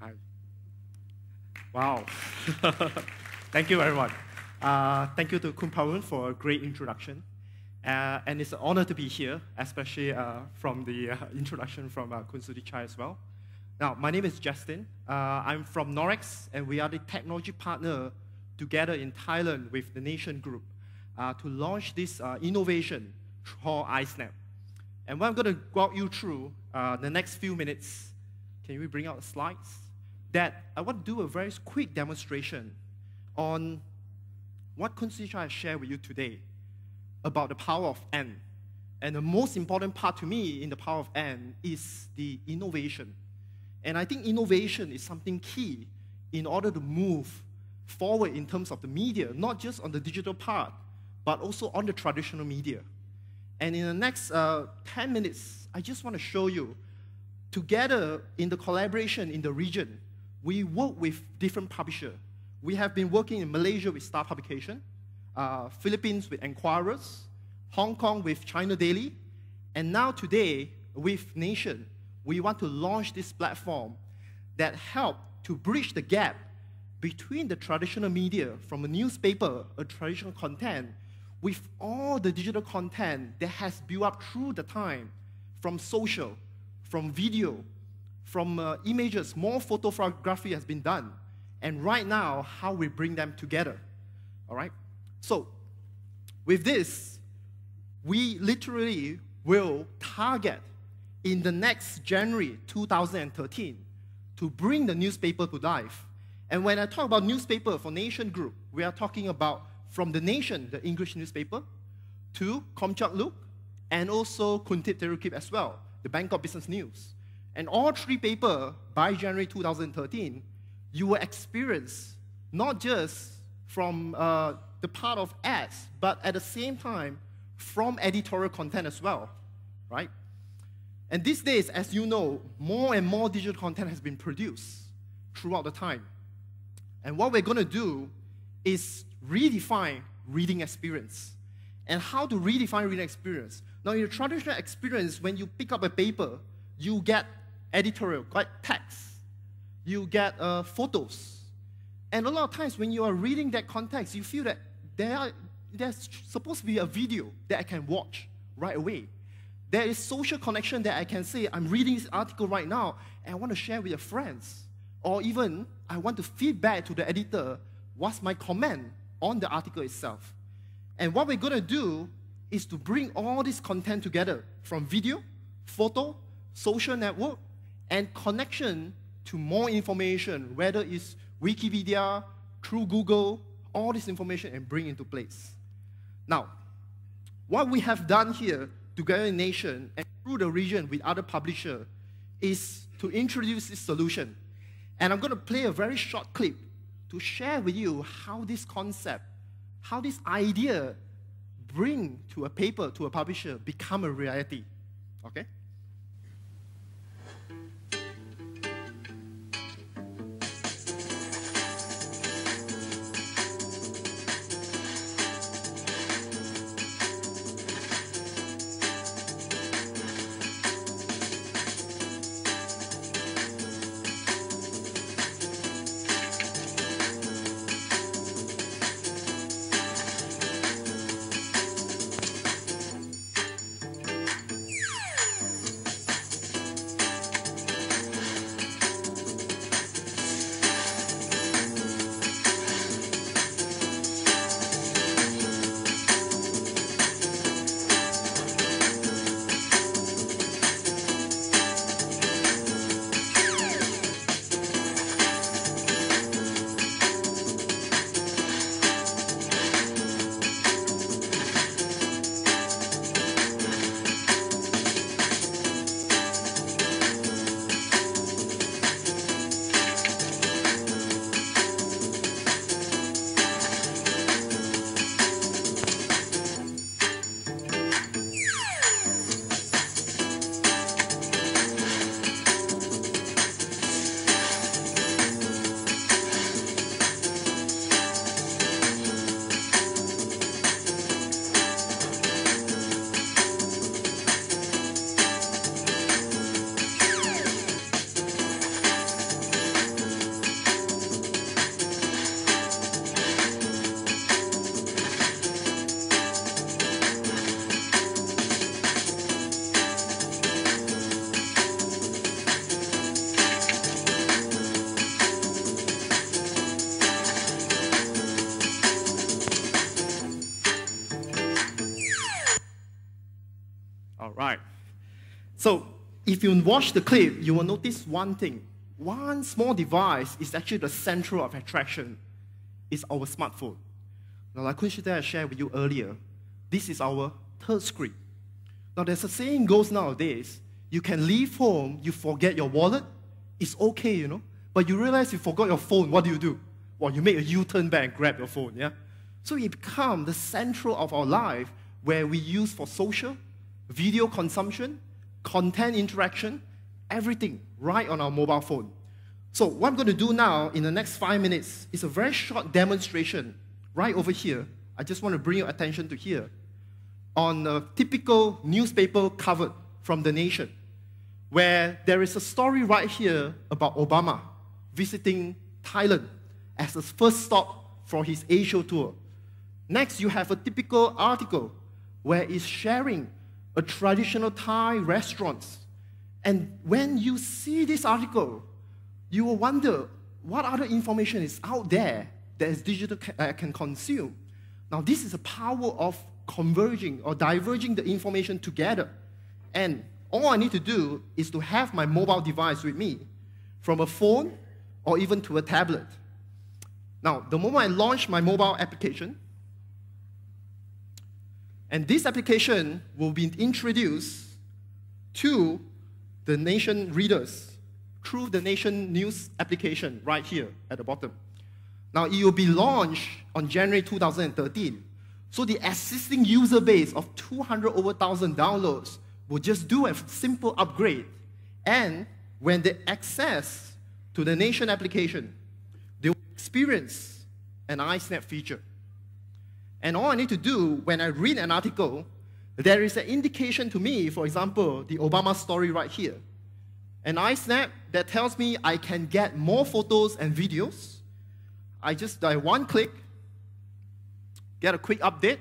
Hi. Wow. Thank you, everyone. Thank you to Khun Pawin for a great introduction. And it's an honor to be here, especially from the introduction from Khun Suthichai as well. Now, my name is Justin. I'm from Norex, and we are the technology partner together in Thailand with the Nation Group to launch this innovation called iSnap. And what I'm going to walk you through the next few minutes, can we bring out the slides? That I want to do a very quick demonstration on what Khun Suthichai has shared with you today about the power of N. And the most important part to me in the power of N is the innovation. And I think innovation is something key in order to move forward in terms of the media, not just on the digital part, but also on the traditional media. And in the next 10 minutes, I just want to show you, together in the collaboration in the region, we work with different publishers. We have been working in Malaysia with Star Publication, Philippines with Enquirers, Hong Kong with China Daily, and now today with Nation, we want to launch this platform that helps to bridge the gap between the traditional media from a newspaper, a traditional content, with all the digital content that has built up through the time, from social, from video, from images, more photography has been done, and right now, how we bring them together, all right? So, with this, we literally will target in the next January 2013 to bring the newspaper to life. And when I talk about newspaper for Nation Group, we are talking about from The Nation, the English newspaper, to Khom Chad Luek, and also Krungthep Turakij as well, the Bangkok Business News. And all three papers, by January 2013, you will experience not just from the part of ads, but at the same time, from editorial content as well, right? And these days, as you know, more and more digital content has been produced throughout the time. And what we're going to do is redefine reading experience. And how to redefine reading experience? Now, in a traditional experience, when you pick up a paper, you get editorial, get text, you get photos. And a lot of times, when you are reading that context, you feel that there's supposed to be a video that I can watch right away. There is social connection that I can say, I'm reading this article right now, and I want to share with your friends. Or even, I want to feedback to the editor, what's my comment on the article itself. And what we're going to do is to bring all this content together from video, photo, social network, and connection to more information, whether it's Wikipedia, through Google, all this information and bring into place. Now, what we have done here together in Nation and through the region with other publishers is to introduce this solution. And I'm going to play a very short clip to share with you how this concept, how this idea bring to a paper, to a publisher, become a reality, okay? So if you watch the clip, you will notice one thing. One small device is actually the central of attraction. It's our smartphone. Now, like I shared with you earlier, this is our third screen. Now, there's a saying goes nowadays, you can leave home, you forget your wallet, it's okay, you know, but you realize you forgot your phone, what do? Well, you make a U-turn back and grab your phone, yeah? So it becomes the central of our life where we use for social, video consumption, content interaction, everything right on our mobile phone. So what I'm going to do now in the next 5 minutes is a very short demonstration right over here. I just want to bring your attention to here on a typical newspaper cover from The Nation, where there is a story right here about Obama visiting Thailand as his first stop for his Asia tour. Next, you have a typical article where it's sharing a traditional Thai restaurant. And when you see this article, you will wonder what other information is out there that is digital can consume. Now, this is the power of converging or diverging the information together. And all I need to do is to have my mobile device with me, from a phone or even to a tablet. Now, the moment I launch my mobile application, and this application will be introduced to the Nation readers through the Nation news application right here at the bottom. Now, it will be launched on January 2013. So the existing user base of 200,000 downloads will just do a simple upgrade. And when they access to the Nation application, they will experience an iSnap feature. And all I need to do when I read an article, there is an indication to me, for example, the Obama story right here. An iSnap that tells me I can get more photos and videos. I just do one click, get a quick update,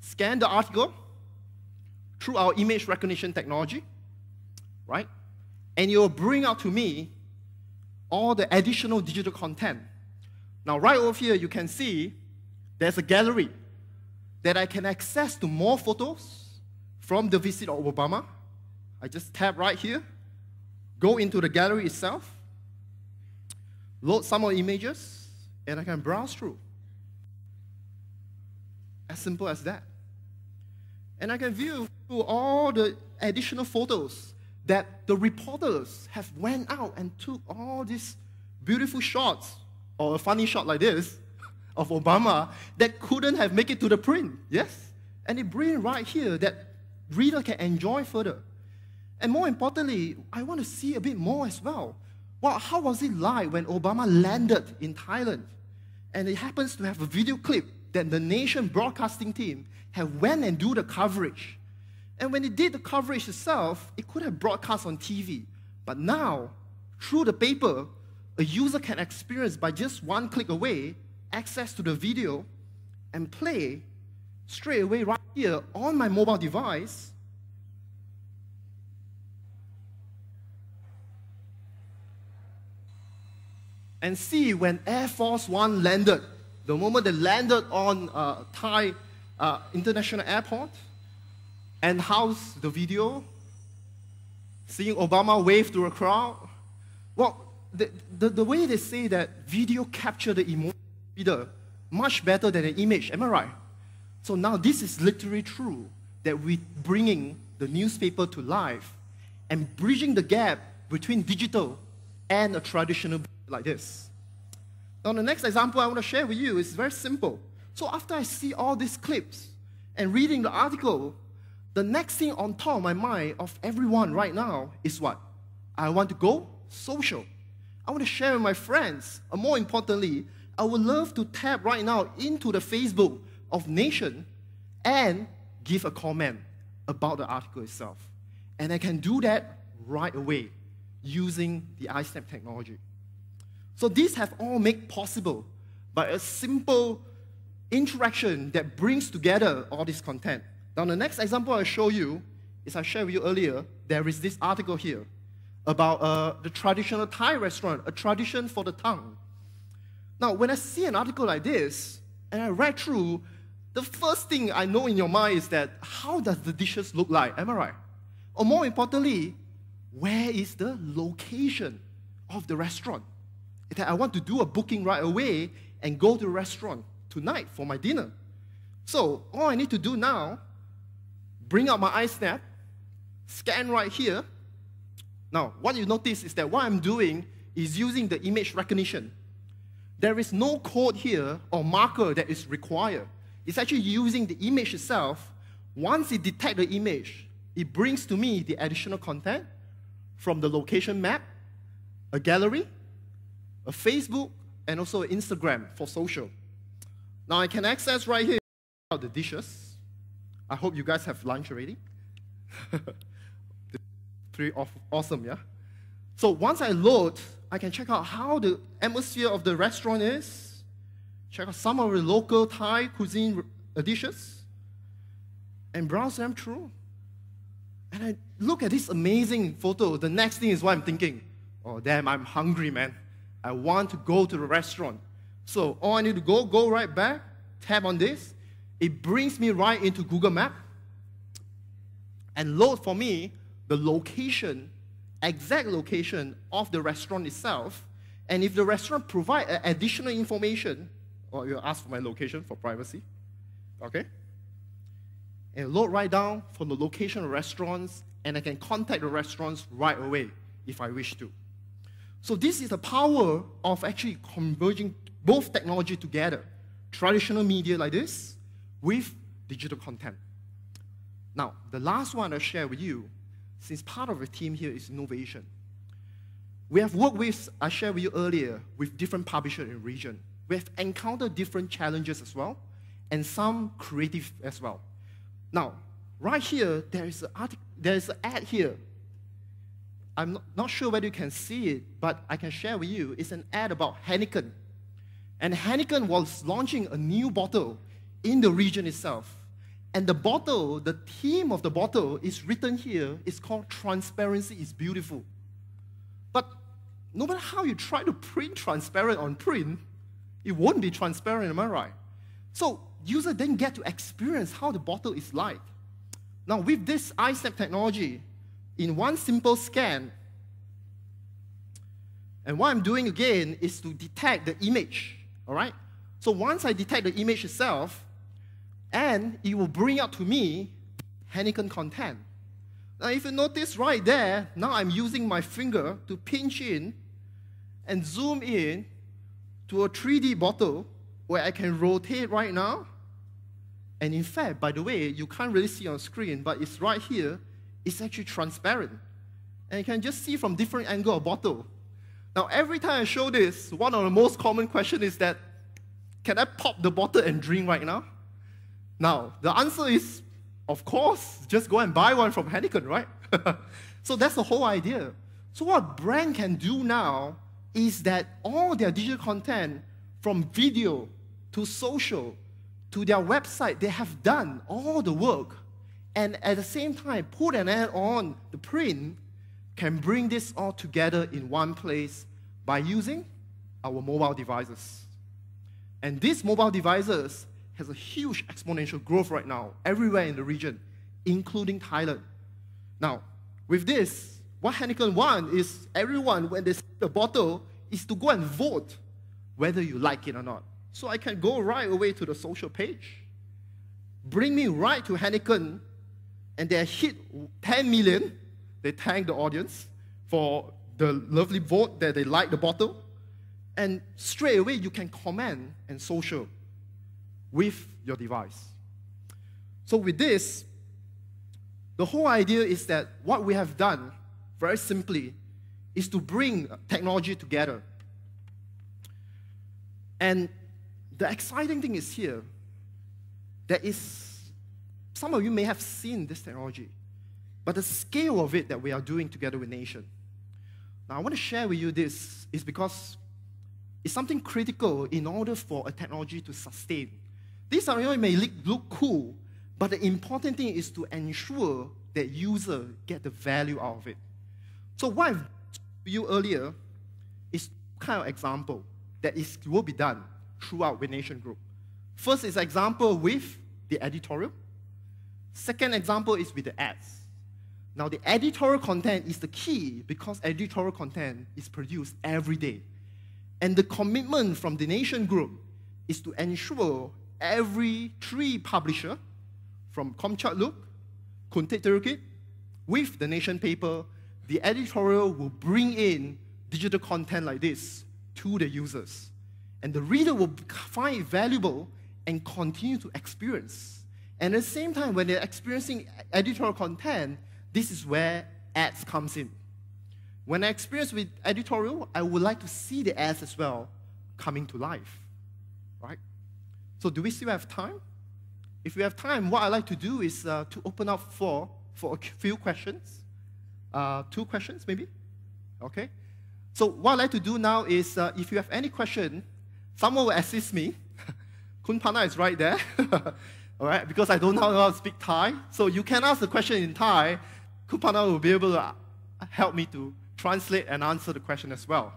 scan the article through our image recognition technology, right? And it will bring out to me all the additional digital content. Now, right over here, you can see there's a gallery that I can access to more photos from the visit of Obama. I just tap right here, go into the gallery itself, load some of the images, and I can browse through. As simple as that. And I can view all the additional photos that the reporters have went out and took all these beautiful shots, or a funny shot like this, of Obama that couldn't have made it to the print, yes? And it brings right here that reader can enjoy further. And more importantly, I want to see a bit more as well. Well, how was it like when Obama landed in Thailand? And it happens to have a video clip that the Nation broadcasting team have went and do the coverage. And when it did the coverage itself, it could have broadcast on TV. But now, through the paper, a user can experience by just one click away access to the video and play straight away right here on my mobile device. And see when Air Force One landed, the moment they landed on Thai International Airport, and how's the video, seeing Obama wave to a crowd. Well, the way they say that video captured the emotion reader much better than an image, am I right? So now this is literally true, that we're bringing the newspaper to life and bridging the gap between digital and a traditional like this. Now the next example I want to share with you is very simple. So after I see all these clips and reading the article, the next thing on top of my mind of everyone right now is what? I want to go social. I want to share with my friends. And more importantly, I would love to tap right now into the Facebook of Nation and give a comment about the article itself. And I can do that right away using the iSnap technology. So these have all made possible by a simple interaction that brings together all this content. Now the next example I'll show you is I shared with you earlier, there is this article here about the traditional Thai restaurant, a tradition for the tongue. Now, when I see an article like this, and I read through, the first thing I know in your mind is that, how does the dishes look like? Am I right? Or more importantly, where is the location of the restaurant? That I want to do a booking right away and go to the restaurant tonight for my dinner. So all I need to do now, bring out my iSnap, scan right here. Now, what you notice is that what I'm doing is using the image recognition. There is no code here or marker that is required. It's actually using the image itself. Once it detects the image, it brings to me the additional content from the location map, a gallery, a Facebook, and also Instagram for social. Now I can access right here the dishes. I hope you guys have lunch already. Pretty awesome, yeah? So once I load, I can check out how the atmosphere of the restaurant is, check out some of the local Thai cuisine dishes, and browse them through. And I look at this amazing photo. The next thing is what I'm thinking. Oh, damn, I'm hungry, man. I want to go to the restaurant. So all I need to go right back, tap on this. It brings me right into Google Map and load for me the location, exact location of the restaurant itself. And if the restaurant provides additional information, or you'll ask for my location for privacy, okay? And load right down from the location of restaurants, and I can contact the restaurants right away if I wish to. So this is the power of actually converging both technology together, traditional media like this with digital content. Now, the last one I'll share with you, since part of the team here is innovation. We have worked with, I shared with you earlier, with different publishers in the region. We have encountered different challenges as well, and some creative as well. Now, right here, there is an ad here. I'm not sure whether you can see it, but I can share with you. It's an ad about Heineken. And Heineken was launching a new bottle in the region itself. And the bottle, the theme of the bottle is written here. It's called Transparency is Beautiful. But no matter how you try to print transparent on print, it won't be transparent, am I right? So user then get to experience how the bottle is like. Now with this iSnap technology, in one simple scan, and what I'm doing again is to detect the image, all right? So once I detect the image itself, and it will bring up to me Heineken content. Now if you notice right there, now I'm using my finger to pinch in and zoom in to a 3D bottle where I can rotate right now. And in fact, by the way, you can't really see on screen, but it's right here. It's actually transparent. And you can just see from different angles a bottle. Now every time I show this, one of the most common questions is that, can I pop the bottle and drink right now? Now, the answer is, of course, just go and buy one from Heineken, right? So that's the whole idea. So what brand can do now is that all their digital content, from video to social to their website, they have done all the work. And at the same time, put an ad on the print, can bring this all together in one place by using our mobile devices. And these mobile devices has a huge exponential growth right now, everywhere in the region, including Thailand. Now, with this, what Heineken wants is everyone, when they see the bottle, is to go and vote whether you like it or not. So I can go right away to the social page, bring me right to Heineken, and they hit 10 million. They thank the audience for the lovely vote that they like the bottle. And straight away, you can comment and social with your device. So with this, the whole idea is that what we have done, very simply, is to bring technology together. And the exciting thing is here, there is, some of you may have seen this technology, but the scale of it that we are doing together with Nation. Now I want to share with you this is because it's something critical in order for a technology to sustain. This area may look cool, but the important thing is to ensure that users get the value out of it. So what I've told you earlier is kind of example that will be done throughout with Nation Group. First is example with the editorial. Second example is with the ads. Now, the editorial content is the key because editorial content is produced every day. And the commitment from the Nation Group is to ensure every three publishers, from Khom Chad Luek, Krungthep Turakij, with the Nation paper, the editorial will bring in digital content like this to the users. And the reader will find it valuable and continue to experience. And at the same time, when they're experiencing editorial content, this is where ads comes in. When I experience with editorial, I would like to see the ads as well coming to life, right? So do we still have time? If we have time, what I like to do is to open up for a few questions. Two questions, maybe? Okay. So what I like to do now is, if you have any question, someone will assist me. Khun Pana is right there. All right, because I don't know how to speak Thai. So you can ask the question in Thai. Khun Pana will be able to help me to translate and answer the question as well.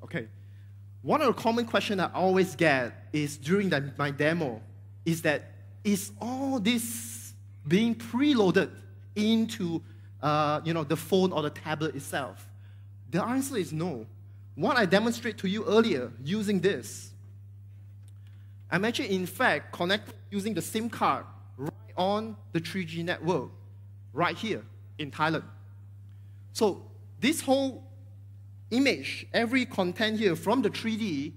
Okay. One of the common questions I always get is during my demo is that, is all this being preloaded into the phone or the tablet itself? The answer is no. What I demonstrated to you earlier using this, I'm actually, in fact, connected using the SIM card right on the 3G network right here in Thailand. So this whole image, every content here from the 3D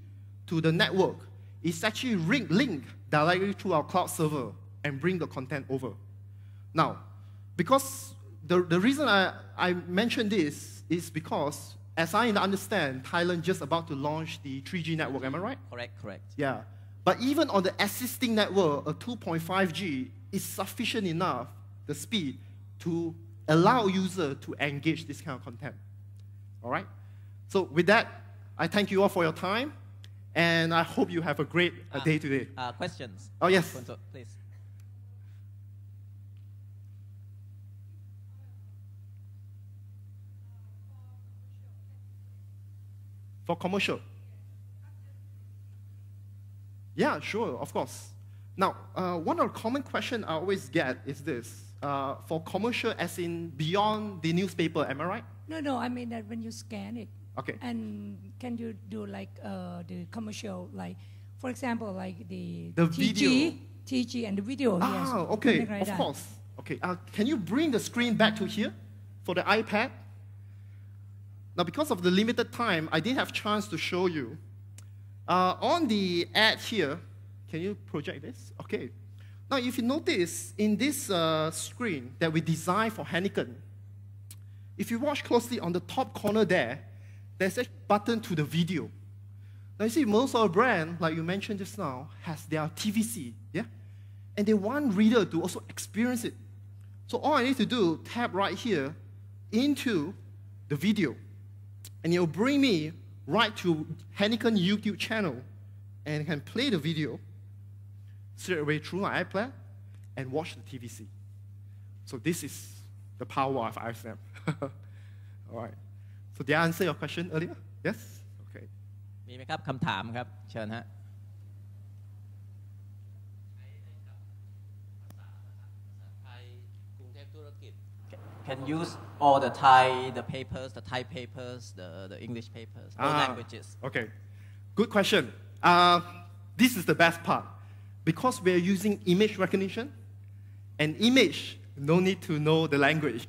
to the network is actually linked directly to our cloud server and bring the content over. Now, because the reason I mentioned this is because, as I understand, Thailand just about to launch the 3G network, am I right? Correct, correct. Yeah. But even on the existing network, a 2.5G is sufficient enough, the speed, to allow user to engage this kind of content. All right? So with that, I thank you all for your time, and I hope you have a great day today. Questions? Oh, yes. Please. For commercial? Yeah, sure, of course. Now, one of the common questions I always get is this. For commercial as in beyond the newspaper, am I right? No, I mean that when you scan it. Okay. And can you do like the commercial, like, for example, like the TG and the video. Ah, yes, okay, like of that. Course. Okay, can you bring the screen back to here for the iPad? Now, because of the limited time, I didn't have a chance to show you. On the ad here, can you project this? Okay. Now, if you notice, in this screen that we designed for Heineken, if you watch closely on the top corner there, there's a button to the video. Now, you see, most of our brand, like you mentioned just now, has their TVC, yeah? And they want reader to also experience it. So all I need to do, tap right here into the video. And it'll bring me right to Heineken YouTube channel and can play the video straight away through my iPad and watch the TVC. So this is the power of iSnap. All right. So did I answer your question earlier? Yes? Okay. Can use all the Thai, the Thai papers, the English papers, all languages. Okay, good question. This is the best part. Because we're using image recognition, and image, no need to know the language.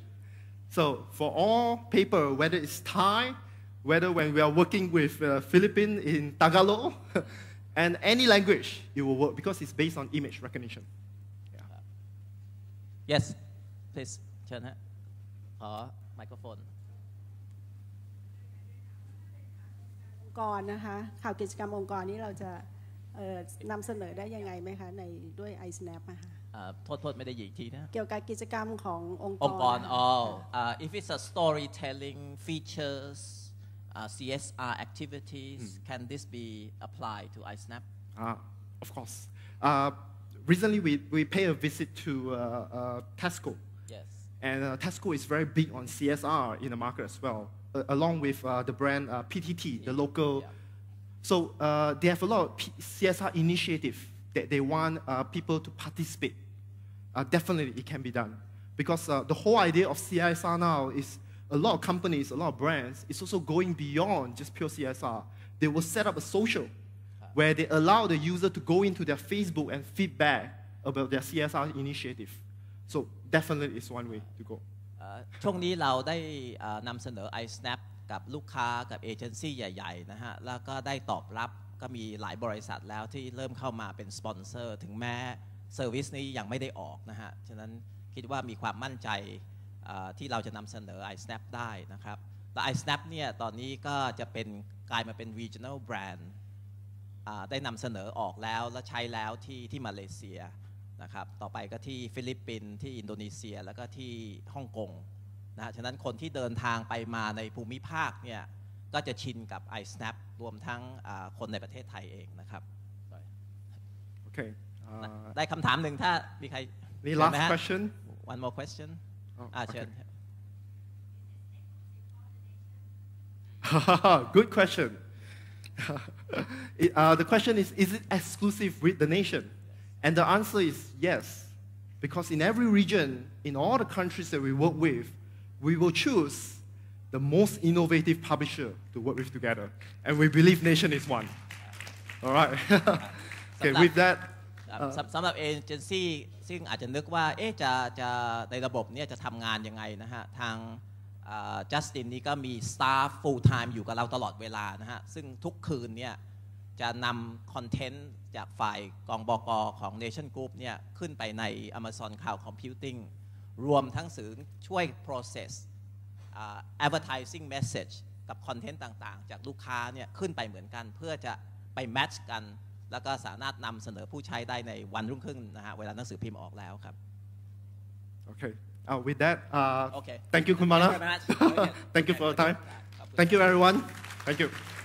So for all paper, whether it's Thai, whether when we are working with Philippines in Tagalog, and any language, it will work because it's based on image recognition. Yeah. Yes, please, Chen. Microphone. องค์กรนะคะข่าวกิจกรรมองค์กรนี้เราจะนำเสนอได้ยังไงไหมคะในด้วย iSnap นะคะเกี่ยวกับกิจกรรมขององค์กร if it's a storytelling features CSR activities can this be applied to iSnap? Of course. Recently we pay a visit to Tesco. And Tesco is very big on CSR in the market as well. along with the brand PTT, the local. Yeah. So they have a lot of CSR initiative that they want people to participate. Definitely it can be done. Because the whole idea of CSR now is a lot of companies, a lot of brands, it's also going beyond just pure CSR. They will set up a social where they allow the user to go into their Facebook and feedback about their CSR initiative. So definitely it's one way to go. ช่วงนี้เราได้นำเสนอ iSnap กับลูกค้ากับเอเจนซี่ใหญ่ๆนะฮะแล้วก็ได้ตอบรับก็มีหลายบริษัทแล้วที่เริ่มเข้ามาเป็นสปอนเซอร์ถึงแม้เซอร์วิสนี้ยังไม่ได้ออกนะฮะฉะนั้นคิดว่ามีความมั่นใจที่เราจะนำเสนอ iSnap ได้นะครับและ iSnap เนี่ยตอนนี้ก็จะเป็นกลายมาเป็น regional brand ได้นำเสนอออกแล้วและใช้แล้วที่มาเลเซีย นะครับต่อไปก็ที่ฟิลิปปินส์ที่อินโดนีเซียแล้วก็ที่ฮ่องกงนะฉะนั้นคนที่เดินทางไปมาในภูมิภาคเนี่ยก็จะชินกับ iSnap รวมทั้งคนในประเทศไทยเองนะครับได้คำถามหนึ่งถ้ามีใคร The last question one more question good question the question is it exclusive with the nation? And the answer is yes, because in every region, in all the countries that we work with, we will choose the most innovative publisher to work with together. And we believe Nation is one. All right. Okay, with that. สำหรับ agency ซึ่งอาจจะนึกว่าจะในระบบเนี่ยจะทำงานยังไงนะฮะทาง Justin นี่ก็มี staff full time อยู่กับเราตลอดเวลานะฮะซึ่งทุกคืนเนี่ย จะนำคอนเทนต์จากฝ่ายกองบกของ Nation Group เนี่ยขึ้นไปใน Amazon Cloud Computing รวมทั้งสื่อช่วย process advertising message กับคอนเทนต์ต่างๆจากลูกค้าเนี่ยขึ้นไปเหมือนกันเพื่อจะไป match กันแล้วก็สามารถนำเสนอผู้ใช้ได้ในวันรุ่งขึ้นนะฮะเวลาหนังสือพิมพ์ออกแล้วครับ Okay. With that, okay. Thank you, Khun Pana. Thank you for your time. Thank you, everyone. Thank you.